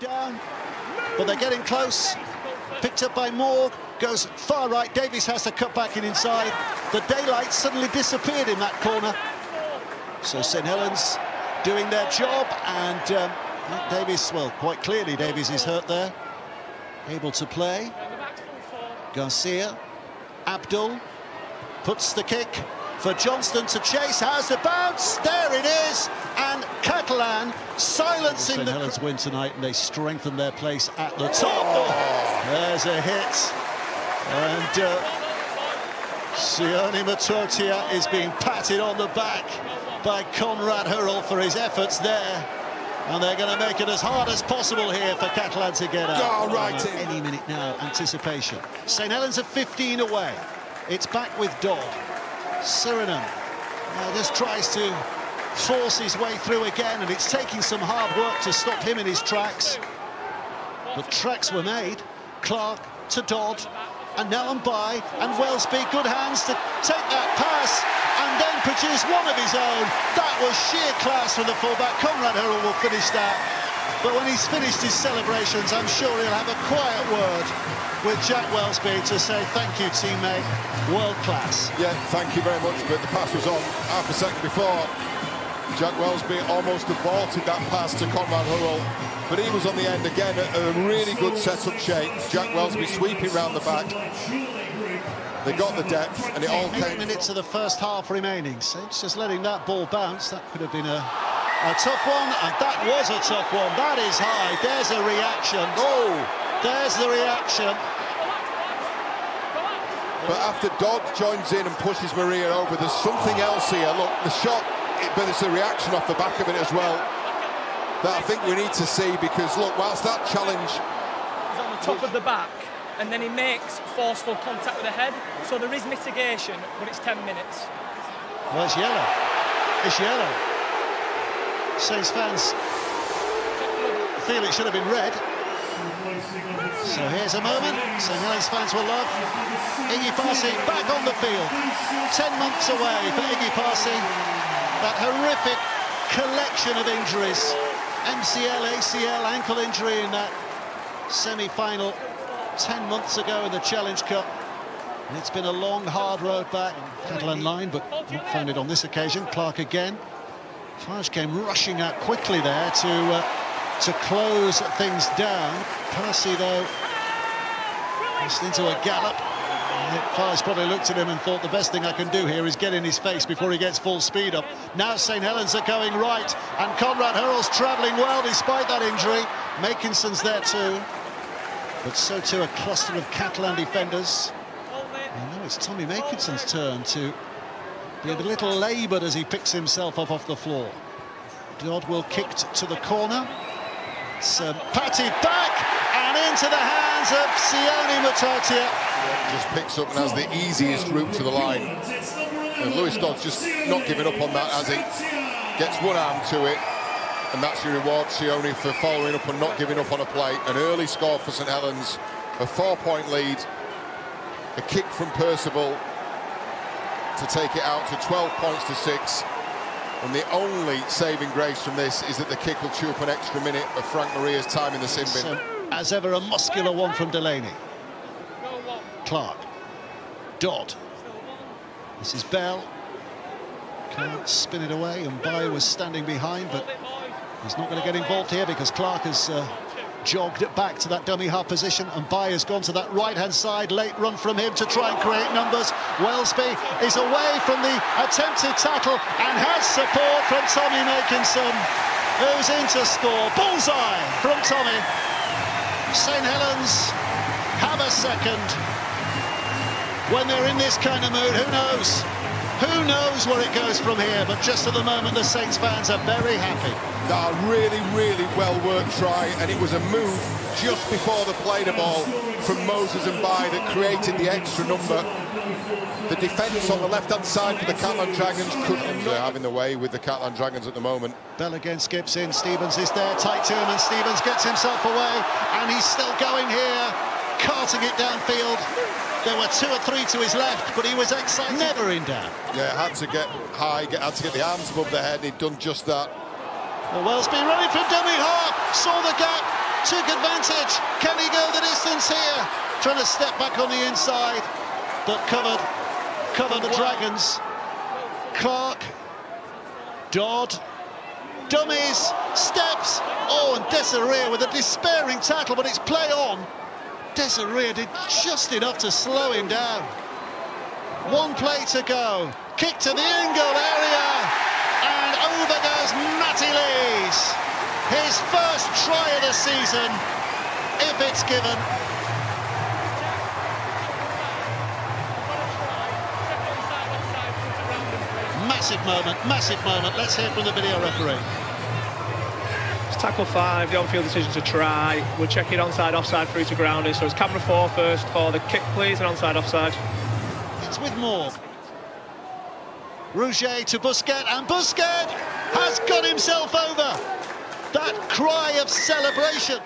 down, but they're getting close. Picked up by Moore, goes far right. Davies has to cut back in inside. The daylight suddenly disappeared in that corner. So St Helens doing their job, and Davies, well, quite clearly Davies is hurt there. Able to play. Garcia, Abdul puts the kick for Johnston to chase. How's the bounce? There it is, and Catalan silencing St Helens win tonight, and they strengthen their place at the top. Oh, there's a hit, and Sione Mata'utia is being patted on the back by Conrad Hurrell for his efforts there, and they're going to make it as hard as possible here for Catalan to get out. Oh, right. Any minute now, anticipation. St Helens are 15 away. It's back with Dodd. Surinam just tries to force his way through again, and it's taking some hard work to stop him in his tracks. But tracks were made. Clark to Dodd, and now on by, and Wellsby, good hands to take that pass, and then produce one of his own. That was sheer class from the fullback. Conrad Hurrell will finish that, but when he's finished his celebrations, I'm sure he'll have a quiet word with Jack Wellsby to say, thank you, teammate, world class. Yeah, thank you very much, but the pass was on half a second before. Jack Wellsby almost aborted that pass to Conrad Hurrell, but he was on the end again at a really good set-up shape. Jack Wellsby sweeping round the back. They got the depth, and it all came... 8 minutes of the first half remaining, so it's just letting that ball bounce. That could have been a tough one, and that was a tough one. That is high. There's a reaction. Oh! There's the reaction. But after Dodd joins in and pushes Maria over, there's something else here. Look, the shot, but it's a reaction off the back of it as well that I think we need to see, because, look, whilst that challenge... He's on the top of the back, and then he makes forceful contact with the head, so there is mitigation, but it's 10 minutes. Well, it's yellow. It's yellow. Says fans feel it should have been red. So here's a moment St Helens fans will love. Iggy Parsi back on the field. 10 months away for Iggy Parsi. That horrific collection of injuries. MCL, ACL, ankle injury in that semi-final 10 months ago in the Challenge Cup. And it's been a long, hard road back. Catalan line, but not found it on this occasion. Clark again. Farge came rushing out quickly there to close things down. Parsi, though, just into a gallop. Farge probably looked at him and thought, the best thing I can do here is get in his face before he gets full speed up. Now St Helens are going right, and Conrad Hurrell's travelling well despite that injury. Makinson's there too, but so too a cluster of Catalan defenders. And now it's Tommy Makinson's turn to... be a little laboured as he picks himself up off the floor. Dodd will kick to the corner. It's patted back and into the hands of Sione Mata'utia. Yeah, just picks up and has the easiest route to the line. And Louis Dodd's just not giving up on that as he gets one arm to it. And that's your reward, Sione, for following up and not giving up on a play. An early score for St Helens. A 4-point lead. A kick from Percival to take it out to 12 points to 6, and the only saving grace from this is that the kick will chew up an extra minute of Frank Maria's time in the sin bin. So, as ever, a muscular one from Delaney. Clark, Dodd, this is Bell, can't spin it away, and Bayo was standing behind, but he's not going to get involved here because Clark has jogged it back to that dummy half position, and Bayo's gone to that right-hand side. Late run from him to try and create numbers. Wellsby is away from the attempted tackle and has support from Tommy Makinson, who's in to score. Bullseye from Tommy. St Helens have a second. When they're in this kind of mood, who knows? Who knows where it goes from here, but just at the moment the Saints fans are very happy. That a really, really well-worked try, and it was a move just before the play the ball from Moses and Bayo that created the extra number. The defence on the left-hand side for the Catalan Dragons couldn't. They're having the way with the Catalan Dragons at the moment. Bell again skips in, Stevens is there, tight to him, and Stevens gets himself away, and he's still going here, carting it downfield. There were two or three to his left, but he was excited. Never in doubt. Yeah, had to get high, had to get the arms above the head, and he'd done just that. Well, Wellsby running from dummy half, saw the gap, took advantage. Can he go the distance here? Trying to step back on the inside, but covered the Dragons. Clark, Dodd, dummies, steps. Oh, and Desiree with a despairing tackle, but it's play on. Desiree did just enough to slow him down. One play to go. Kick to the in-goal area, and over goes Matty Lees. His first try of the season, if it's given. Massive moment, let's hear from the video referee. It's tackle 5, the on-field decision to try. We'll check it onside, offside, through to grounding. So it's camera 4 first for the kick, please, and onside, offside. It's with Moore. Rouget to Busquets, and Busquets has got himself over. That cry of celebration.